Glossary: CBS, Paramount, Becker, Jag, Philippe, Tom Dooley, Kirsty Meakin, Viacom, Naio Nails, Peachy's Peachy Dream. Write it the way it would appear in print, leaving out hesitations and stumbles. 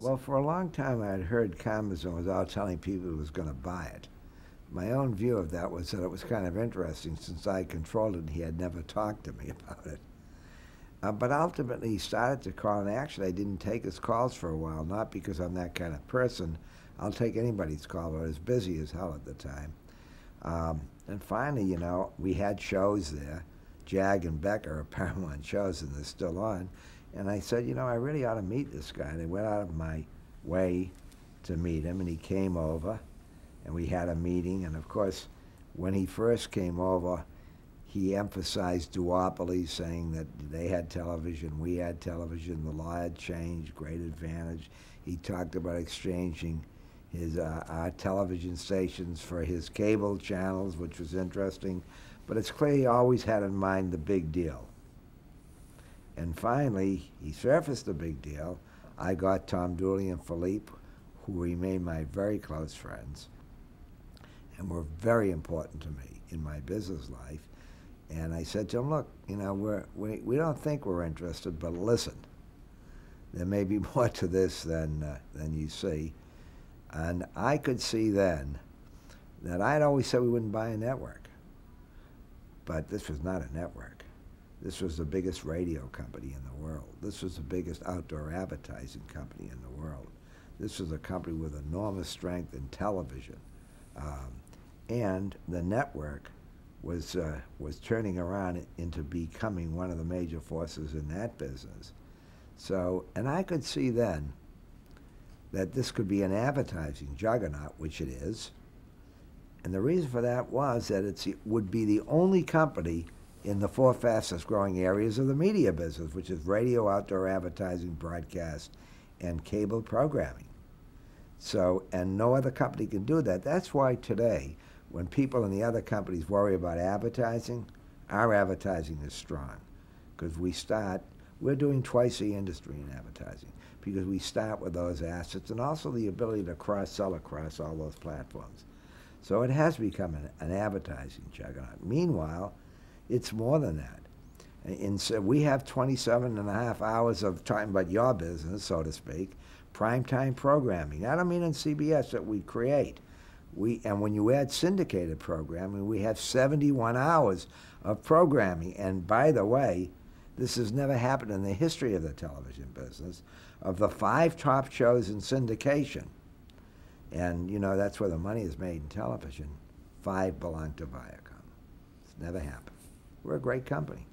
Well, for a long time I had heard communism without telling people who was going to buy it. My own view of that was that it was kind of interesting since I controlled it and he had never talked to me about it. But ultimately he started to call, and actually I didn't take his calls for a while, not because I'm that kind of person. I'll take anybody's call, but I was busy as hell at the time. And finally, you know, we had shows there. Jag and Becker are Paramount shows, and they're still on. And I said, you know, I really ought to meet this guy. And I went out of my way to meet him, and he came over, and we had a meeting. And, of course, when he first came over, he emphasized duopoly, saying that they had television, we had television, the law had changed, great advantage. He talked about exchanging his our television stations for his cable channels, which was interesting. But it's clear he always had in mind the big deal. And finally, he surfaced the big deal. I got Tom Dooley and Philippe, who remain my very close friends and were very important to me in my business life. And I said to him, look, you know, we don't think we're interested, but listen, there may be more to this than you see. And I could see then that I'd always said we wouldn't buy a network. But this was not a network. This was the biggest radio company in the world. This was the biggest outdoor advertising company in the world. This was a company with enormous strength in television. And the network was turning around into becoming one of the major forces in that business. So, and I could see then that this could be an advertising juggernaut, which it is. And the reason for that was that it would be the only company in the four fastest growing areas of the media business, which is radio, outdoor advertising, broadcast, and cable programming. So, and no other company can do that. That's why today, when people in the other companies worry about advertising, our advertising is strong. Because we're doing twice the industry in advertising, because we start with those assets and also the ability to cross-sell across all those platforms. So it has become an advertising juggernaut. Meanwhile, it's more than that. And so we have 27.5 hours of talking about your business, so to speak, primetime programming. I don't mean in CBS that we create. And when you add syndicated programming, we have 71 hours of programming. And by the way, this has never happened in the history of the television business, of the 5 top shows in syndication. And, you know, that's where the money is made in television. 5 belong to Viacom. It's never happened. We're a great company.